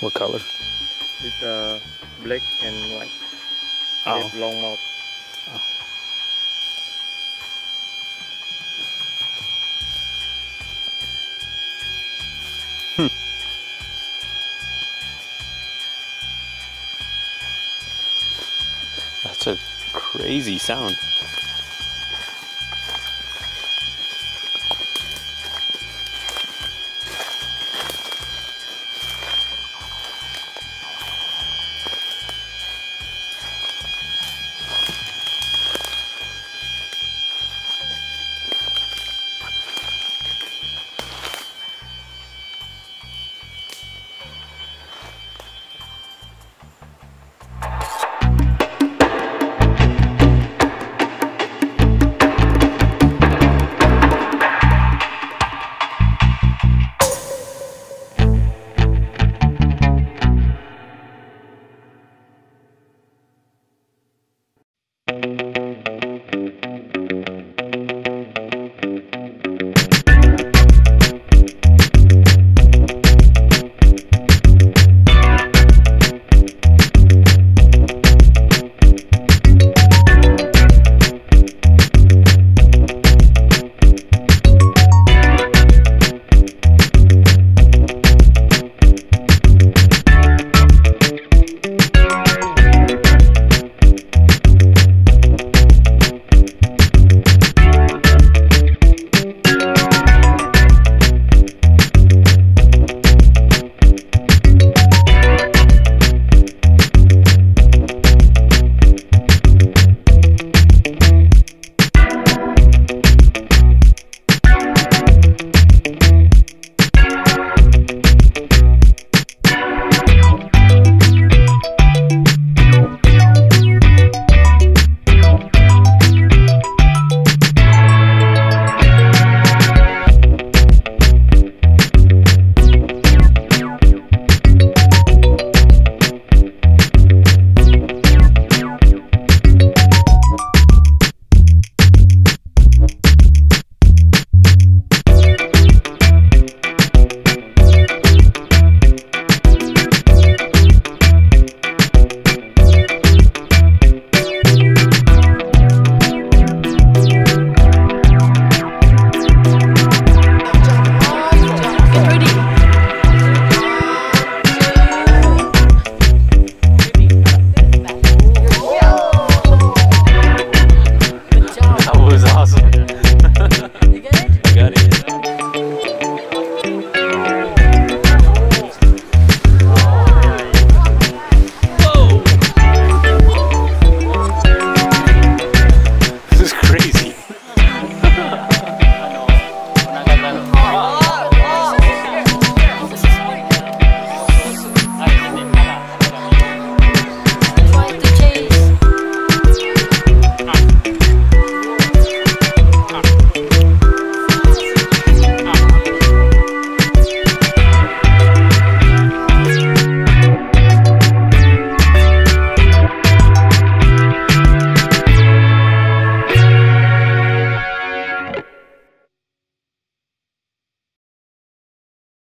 What color? It's black and white. Oh. With long mouth. Oh. That's a crazy sound.